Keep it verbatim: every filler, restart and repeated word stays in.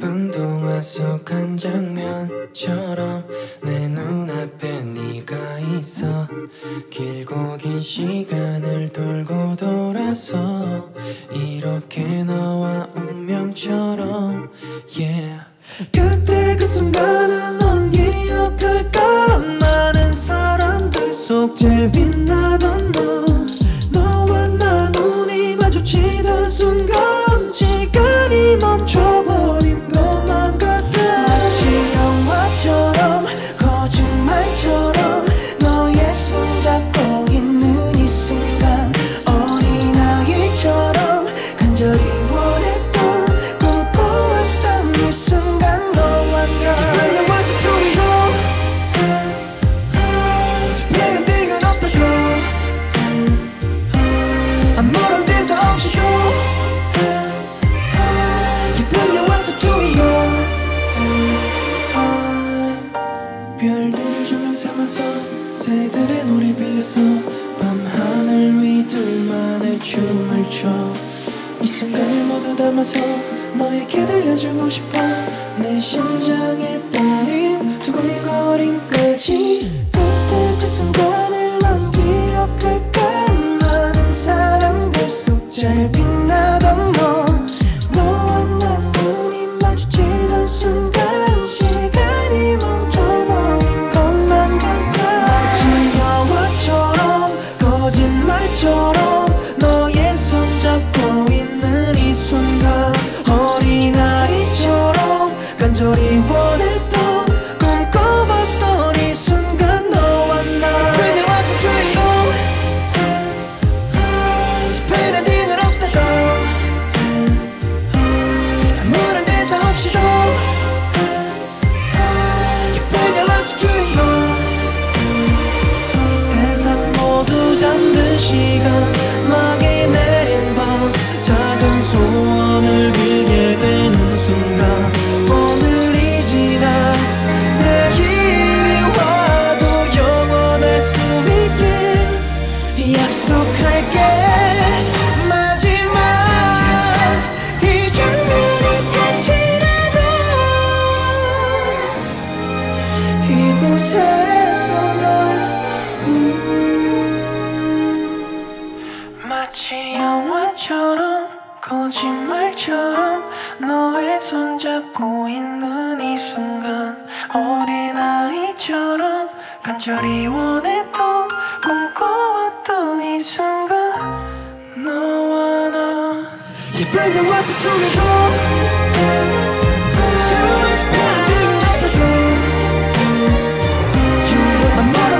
예쁜 동화 속 한 장면처럼 내 눈앞에 네가 있어. 길고 긴 시간을 돌고 돌아서 이렇게 나와 운명처럼 yeah. 그때 그 순간을 넌 기억할까? 많은 사람들 속 제일 빛나던 너, 너와 나 눈이 마주치던 순간 시간이 멈춰버린 것만 같아. 마치 영화처럼 거짓말처럼 너의 손잡고 있는 이 순간 어린아이처럼 간절히 원했던 꿈꿔왔던 이 순간 너와 나. Bring the ones to me home. 스피는 빙은 없다고 아무런 대사 없이 home. 별들을 조명 삼아서 새들의 노래 빌려서 밤하늘 위 둘만의 춤을 춰. 이 순간을 모두 담아서 너에게 들려주고 싶어. 내 심장의 떨림 두근거림까지. 그때 그 순간을 넌 기억할까? 많은 사람들 속 잘 빛나던 너, 너와 나 눈이 마주치던 순간 시간이 멈춰. 거짓말처럼 너의 손잡고 있는 이 순간 어린아이처럼 간절히 원했던 꿈꿔봤던 이 순간 너와 나. Bring the ones to me home. 스피드 엔딩은 없다고 아무런 대사 없이도 You bring the ones to me home. 세상 모두 잠든 시간 막에 내린 밤 작은 소원을 빌게 되는 순간 오늘이 지나 내일이 와도 영원할 수 있게 약속할게. 영화처럼 거짓말처럼 너의 손잡고 있는 이 순간 어린아이처럼 간절히 원했던 꿈꿔왔던 이 순간 너와 나. You bring the ones to me home. You always been a big love. You were my mother.